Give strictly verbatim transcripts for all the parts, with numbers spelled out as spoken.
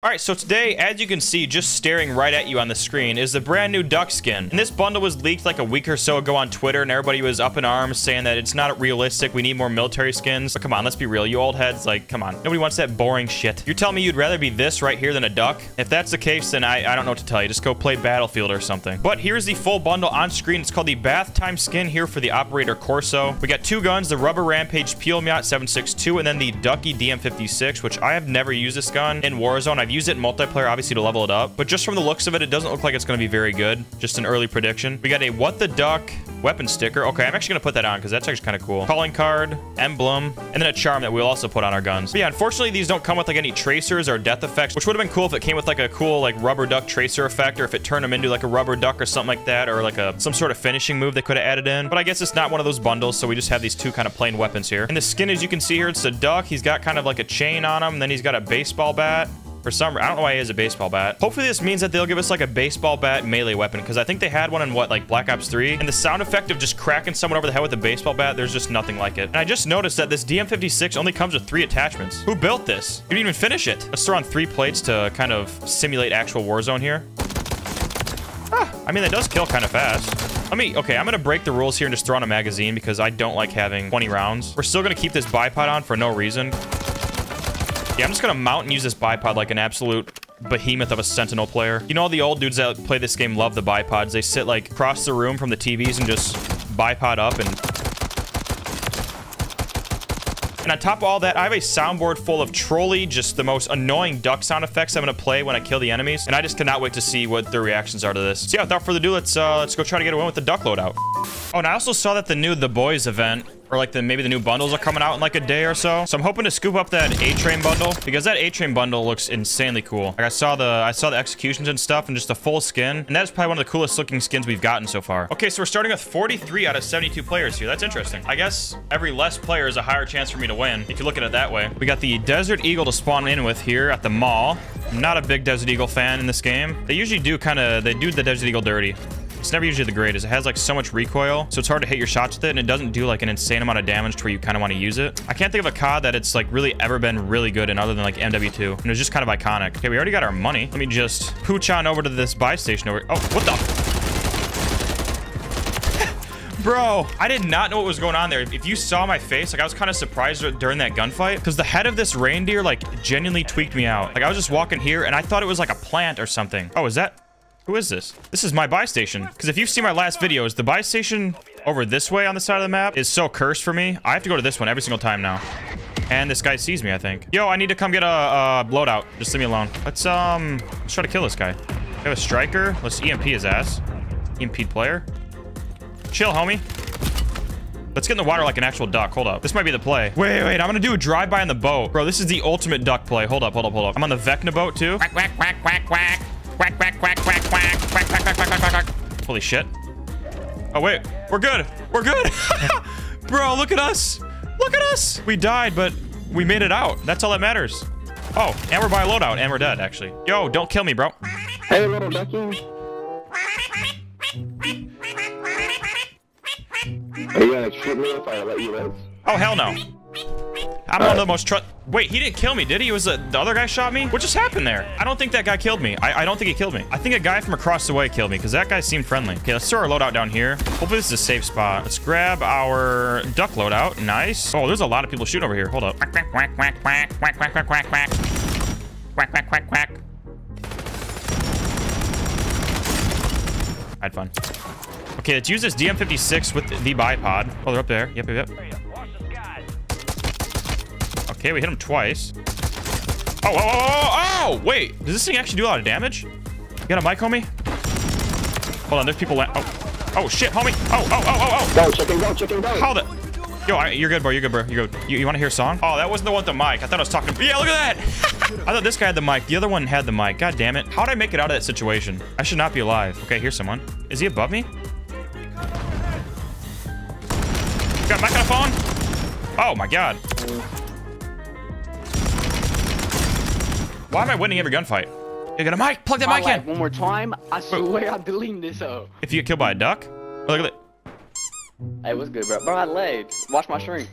Alright, so today, as you can see, just staring right at you on the screen is the brand new duck skin. And this bundle was leaked like a week or so ago on Twitter, and everybody was up in arms saying that it's not realistic, we need more military skins. But come on, let's be real, you old heads, like, come on. Nobody wants that boring shit. You're telling me you'd rather be this right here than a duck? If that's the case, then I, I don't know what to tell you. Just go play Battlefield or something. But here's the full bundle on screen. It's called the Bathtime Skin here for the Operator Corso. We got two guns, the Rubber Rampage P O M Y A T seven six two, and then the Ducky D M fifty-six, which I have never used this gun in Warzone. I've I've used it in multiplayer, obviously, to level it up, but just from the looks of it, it doesn't look like it's going to be very good. Just an early prediction. We got a What the Duck weapon sticker. Okay, I'm actually going to put that on because that's actually kind of cool. Calling card, emblem, and then a charm that we'll also put on our guns. But yeah, unfortunately, these don't come with like any tracers or death effects, which would have been cool if it came with like a cool like rubber duck tracer effect, or if it turned them into like a rubber duck or something like that, or like a some sort of finishing move they could have added in. But I guess it's not one of those bundles, so we just have these two kind of plain weapons here. And the skin, as you can see here, it's a duck. He's got kind of like a chain on him, and then he's got a baseball bat. For some reason, I don't know why he has a baseball bat. Hopefully this means that they'll give us like a baseball bat melee weapon, because I think they had one in what, like Black Ops three? And the sound effect of just cracking someone over the head with a baseball bat, there's just nothing like it. And I just noticed that this D M fifty-six only comes with three attachments. Who built this? You didn't even finish it. Let's throw on three plates to kind of simulate actual Warzone here. Ah, I mean, that does kill kind of fast. Let me, okay, I'm gonna break the rules here and just throw on a magazine, because I don't like having twenty rounds. We're still gonna keep this bipod on for no reason. Yeah, I'm just gonna mount and use this bipod like an absolute behemoth of a sentinel player. You know, all the old dudes that play this game love the bipods. They sit like across the room from the T Vs and just bipod up and... And on top of all that, I have a soundboard full of trolley, just the most annoying duck sound effects I'm gonna play when I kill the enemies. And I just cannot wait to see what their reactions are to this. So yeah, without further ado, let's, uh, let's go try to get a win with the duck loadout. Oh, and I also saw that the new The Boys event, or like the maybe the new bundles are coming out in like a day or so. So I'm hoping to scoop up that A-Train bundle, because that A-Train bundle looks insanely cool. Like I saw the I saw the executions and stuff and just the full skin. And that is probably one of the coolest looking skins we've gotten so far. Okay, so we're starting with forty-three out of seventy-two players here. That's interesting. I guess every less player is a higher chance for me to win, if you look at it that way. We got the Desert Eagle to spawn in with here at the mall. I'm not a big Desert Eagle fan in this game. They usually do kind of, they do the Desert Eagle dirty. It's never usually the greatest. It has like so much recoil, so it's hard to hit your shots with it, and it doesn't do like an insane amount of damage to where you kind of want to use it. I can't think of a C O D that it's like really ever been really good in other than like M W two, and it was just kind of iconic. Okay, we already got our money. Let me just pooch on over to this buy station over. Oh, what the? Bro, I did not know what was going on there. If you saw my face, like I was kind of surprised during that gunfight, because the head of this reindeer like genuinely tweaked me out. Like I was just walking here and I thought it was like a plant or something. Oh, is that? Who is this? This is my buy station. Because if you've seen my last videos, the buy station over this way on the side of the map is so cursed for me. I have to go to this one every single time now. And this guy sees me, I think. Yo, I need to come get a, a loadout. Just leave me alone. Let's, um, let's try to kill this guy. We have a striker. Let's E M P his ass. E M P player. Chill, homie. Let's get in the water like an actual duck. Hold up. This might be the play. Wait, wait. I'm going to do a drive-by on the boat. Bro, this is the ultimate duck play. Hold up, hold up, hold up. I'm on the Vecna boat, too. Quack, quack, quack, quack, quack. Quack, quack, quack, quack, quack, quack, quack, quack, quack, quack, quack. Holy shit. Oh, wait. We're good. We're good. Bro, look at us. Look at us. We died, but we made it out. That's all that matters. Oh, and we're by a loadout, and we're dead, actually. Yo, don't kill me, bro. Hey, little ducky. Are you gonna shoot me if I let you live? Oh, hell no. I'm one of the most trust. Wait, he didn't kill me, did he? It was a, the other guy shot me? What just happened there? I don't think that guy killed me. I, I don't think he killed me. I think a guy from across the way killed me, because that guy seemed friendly. Okay, let's throw our loadout down here. Hopefully this is a safe spot. Let's grab our duck loadout. Nice. Oh, there's a lot of people shooting over here. Hold up. Quack, quack, quack, quack, quack, quack, quack, quack, quack, quack, quack, quack, quack, quack. I had fun. Okay, let's use this D M fifty-six with the bipod. Oh, they're up there. Yep, yep, yep. Okay, we hit him twice. Oh, oh, oh, oh, oh, wait. Does this thing actually do a lot of damage? You got a mic, homie? Hold on, there's people la- Oh, oh, shit, homie. Oh, oh, oh, oh, oh. Go, chicken, go, chicken, go. How the- Yo, I, you're good, bro. You're good, bro. You're good. You, you want to hear a song? Oh, that wasn't the one with the mic. I thought I was talking to- Yeah, look at that. I thought this guy had the mic. The other one had the mic. God damn it. How'd I make it out of that situation? I should not be alive. Okay, here's someone. Is he above me? Got mic on a phone? Oh, my God. Why am I winning every gunfight? You got a mic. Plug that My mic life. in. One more time. I swear Wait. I'm deleting this up. If you get killed by a duck, look at it. Hey, what's good, bro? Bro, I laid. Watch my stream.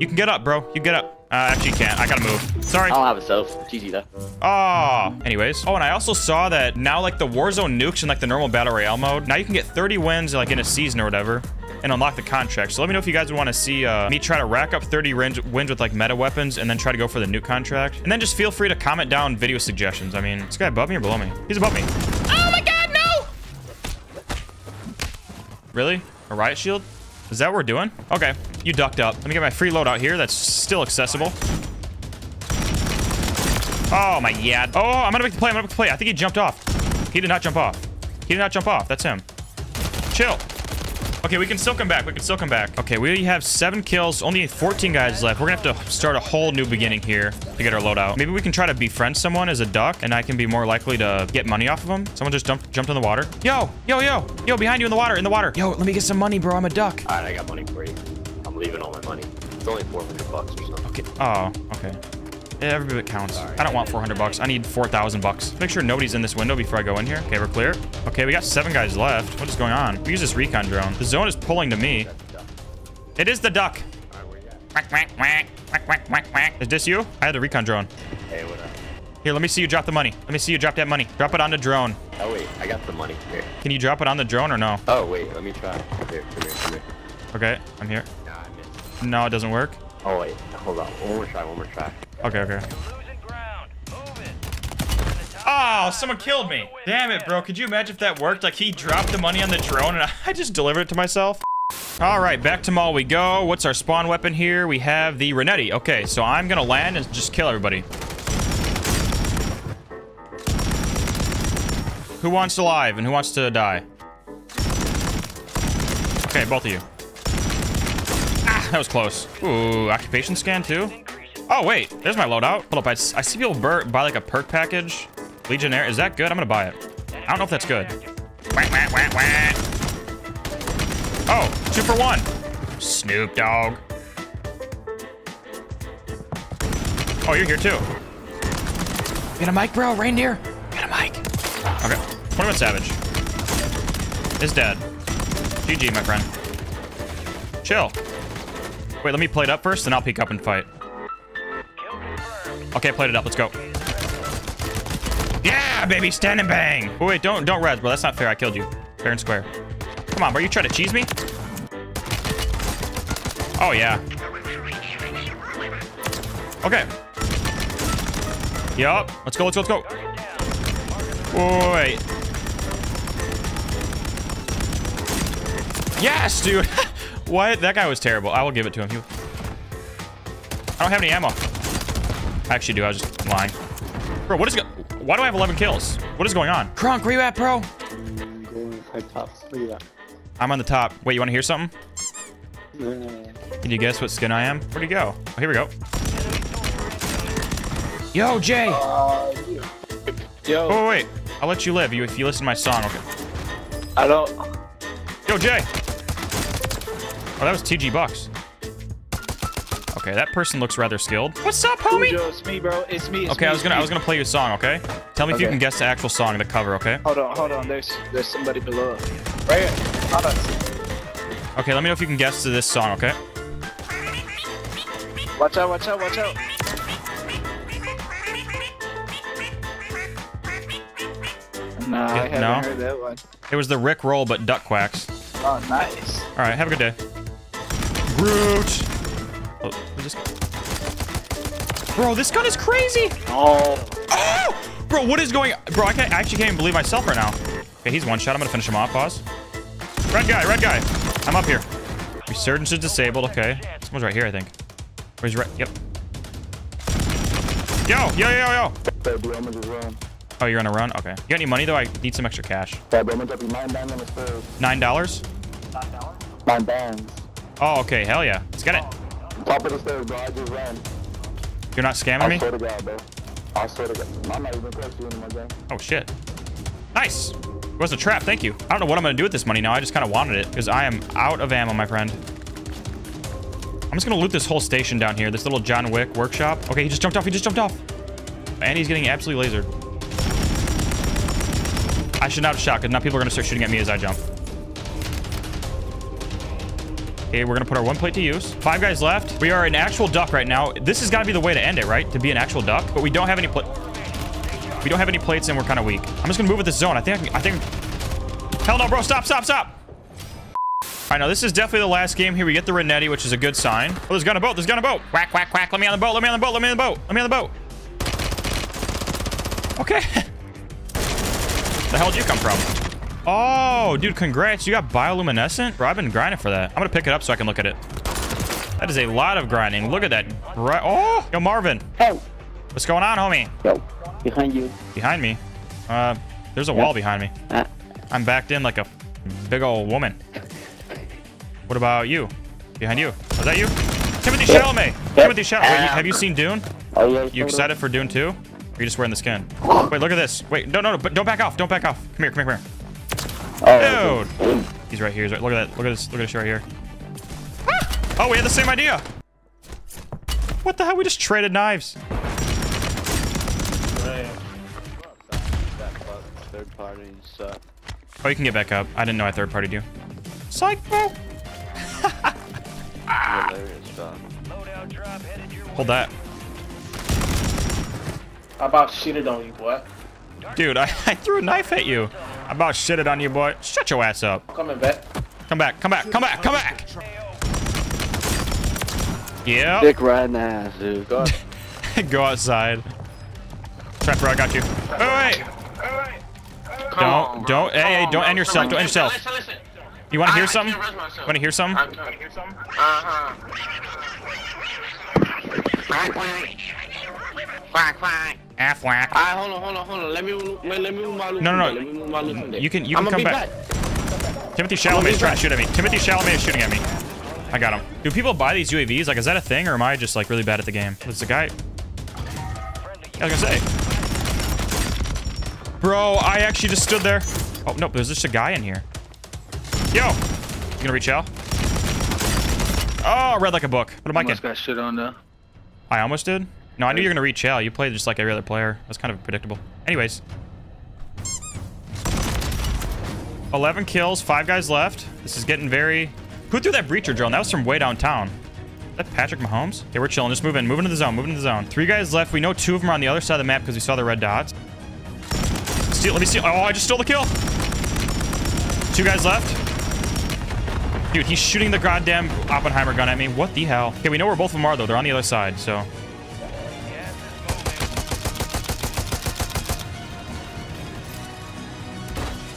You can get up, bro. You get up. Uh, actually can't. I gotta move. Sorry. I'll have a self. It's easy though. Oh. Anyways. Oh, and I also saw that now, like, the Warzone nukes and, like, the normal Battle Royale mode, now you can get thirty wins, like, in a season or whatever, and unlock the contract. So let me know if you guys would want to see uh, me try to rack up thirty wins with, like, meta weapons and then try to go for the nuke contract. And then just feel free to comment down video suggestions. I mean, this guy above me or below me? He's above me. Oh my god, no! Really? A riot shield? Is that what we're doing? Okay, you ducked up. Let me get my free loadout here. That's still accessible. Oh my yad. Oh, I'm gonna make the play. I'm gonna make the play. I think he jumped off. He did not jump off. He did not jump off. That's him. Chill. Okay, we can still come back. We can still come back. Okay, we have seven kills. Only fourteen guys left. We're gonna have to start a whole new beginning here to get our loadout. Maybe we can try to befriend someone as a duck, and I can be more likely to get money off of them. Someone just jumped jumped in the water. Yo, yo, yo, yo! Behind you in the water, in the water. Yo, let me get some money, bro. I'm a duck. All right, I got money for you. I'm leaving all my money. It's only four hundred bucks or something. Okay. Oh, okay. Every bit counts. Right. I don't want four hundred bucks. I need four thousand bucks. Make sure nobody's in this window before I go in here. Okay, we're clear. Okay, we got seven guys left. What is going on? We use this recon drone. The zone is pulling to me. It is the duck. Is this you? I had the recon drone. Hey, what up? Here, let me see you drop the money. Let me see you drop that money. Drop it on the drone. Oh, wait. I got the money. Here. Can you drop it on the drone or no? Oh, wait. Let me try. Here, come here, come here. Okay, I'm here. Nah, I missed. No, it doesn't work. Oh, wait. Hold on. One more try. One more try. Okay, okay. Oh, someone killed me. Damn it, bro. Could you imagine if that worked? Like, he dropped the money on the drone and I just delivered it to myself. All right, back to mall we go. What's our spawn weapon here? We have the Renetti. Okay, so I'm gonna land and just kill everybody. Who wants to live and who wants to die? Okay, both of you. Ah, that was close. Ooh, occupation scan too? Oh, wait. There's my loadout. Hold up. I, I see people buy, like, a perk package. Legionnaire. Is that good? I'm going to buy it. I don't know if that's good. Oh, two for one. Snoop Dogg. Oh, you're here, too. Get a mic, bro. Reindeer. Get a mic. Okay. twenty-one Savage is dead. G G, my friend. Chill. Wait, let me plate up first, then I'll peek up and fight. Okay, played it up. Let's go. Yeah, baby, stand and bang. Oh, wait, don't don't res, bro. That's not fair. I killed you. Fair and square. Come on, bro. You try to cheese me? Oh, yeah. Okay. Yup. Let's go, let's go, let's go. Oh, wait. Yes, dude. What? That guy was terrible. I will give it to him. He... I don't have any ammo. I actually do. I was just lying. Bro, what is... Why do I have eleven kills? What is going on? Kronk, where you at, bro? I'm on the top. Wait, you want to hear something? Can you guess what skin I am? Where'd he go? Oh, here we go. Yo, Jay. Uh, yo. Oh, wait. I'll let you live you if you listen to my song. Okay. I don't... Yo, Jay. Oh, that was T G Bucks. Okay, that person looks rather skilled. What's up, homie? Ujo, it's me, bro. It's me. It's okay, me, I was gonna, me. I was gonna play your song. Okay, tell me okay. if you can guess the actual song, the cover. Okay. Hold on, hold on. There's, there's somebody below. Right here. Hold on. Okay, let me know if you can guess to this song. Okay. Watch out! Watch out! Watch out! Nah, yeah, I haven't no. heard that one. It was the Rick Roll, but duck quacks. Oh, nice. All right, have a good day. Groot. Bro, this gun is crazy. Oh. Oh! Bro, what is going on? Bro, I, can't, I actually can't even believe myself right now. Okay, he's one shot. I'm going to finish him off. Pause. Red guy, red guy. I'm up here. Resurgence is disabled. Okay. Someone's right here, I think. Where's red? Yep. Yo, yo, yo, yo. Oh, you're on a run? Okay. You got any money, though? I need some extra cash. Nine dollars? Nine bands. Oh, okay. Hell yeah. Let's get it. Top of the stairs, bro. I just ran. You're not scamming me? I swear to God, bro. I swear to God. I'm not even close to you in my game. Oh, shit. Nice. It was a trap. Thank you. I don't know what I'm going to do with this money now. I just kind of wanted it because I am out of ammo, my friend. I'm just going to loot this whole station down here. This little John Wick workshop. Okay, he just jumped off. He just jumped off. And he's getting absolutely lasered. I should not have shot because now people are going to start shooting at me as I jump. Okay, we're gonna put our one plate to use. Five guys left. We are an actual duck right now. This has got to be the way to end it, right? To be an actual duck. But we don't have any plate. We don't have any plates, and we're kind of weak. I'm just gonna move with this zone. I think. I, can, I think. Hell no, bro! Stop! Stop! Stop! All right, now this is definitely the last game here. We get the Renetti, which is a good sign. Oh, there's gun a boat. There's gun a boat. Quack! Quack! Quack! Let me on the boat. Let me on the boat. Let me on the boat. Let me on the boat. Okay. The hell did you come from? Oh, dude, congrats. You got bioluminescent? Bro, I've been grinding for that. I'm going to pick it up so I can look at it. That is a lot of grinding. Look at that. Oh, yo, Marvin. Hey. What's going on, homie? Yo, behind you. Behind me? Uh, there's a wall behind me. Uh, I'm backed in like a big old woman. What about you? Behind you. Is that you? Timothée Chalamet. Timothée Chalamet. Wait, have you seen Dune? You excited for Dune two? Or are you just wearing the skin? Wait, look at this. Wait, no, no, no. Don't back off. Don't back off. Come here, come here, come here. Oh, dude. He's right here. He's right. Look at that. Look at this. Look at this right here. Ah! Oh, we had the same idea. What the hell? We just traded knives. Oh, you can get back up. I didn't know I third partied you. Psych, bro. Hold that. I about shitted on you, boy. Dude, I, I threw a knife at you. I about shitted on you, boy. Shut your ass up. Coming back. Come back. Come back. Come back. Come back. Yeah. Dick right now, dude. Go, Go outside. Trap, bro. I got you. All right. All right. Don't, on, don't, hey, hey, on, don't bro. end yourself. Don't end yourself. Listen, listen, listen. You want to hear something? Want to hear something? I'm trying to hear something. Uh huh. Quack, quack. Aff whack. All right, hold on, hold on, hold on. Let me, let, let me move my loot. No, no, no. Let me move my loot. You can, you can come back. back. Timothée Chalamet is trying to shoot at me. Timothée Chalamet is shooting at me. I got him. Do people buy these U A Vs? Like, is that a thing, or am I just like really bad at the game? It's the guy. I was gonna say, bro, I actually just stood there. Oh no, there's just a guy in here. Yo, you gonna reach out? Oh, read like a book. What am I getting? Got shit on there. I almost did. No, I knew you were going to reach out. You played just like every other player. That's kind of predictable. Anyways. eleven kills. five guys left. This is getting very... Who threw that breacher drone? That was from way downtown. Is that Patrick Mahomes? Okay, we're chilling. Just move in. Move into the zone. Move into the zone. three guys left. We know two of them are on the other side of the map because we saw the red dots. Steal, let me steal. Oh, I just stole the kill. two guys left. Dude, he's shooting the goddamn Oppenheimer gun at me. What the hell? Okay, we know where both of them are, though. They're on the other side, so...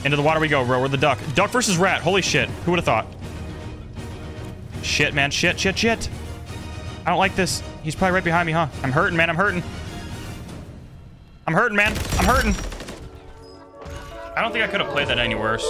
Into the water we go, bro. We're the duck. Duck versus rat. Holy shit. Who would have thought? Shit, man. Shit, shit, shit. I don't like this. He's probably right behind me, huh? I'm hurting, man. I'm hurting. I'm hurting, man. I'm hurting. I don't think I could have played that any worse.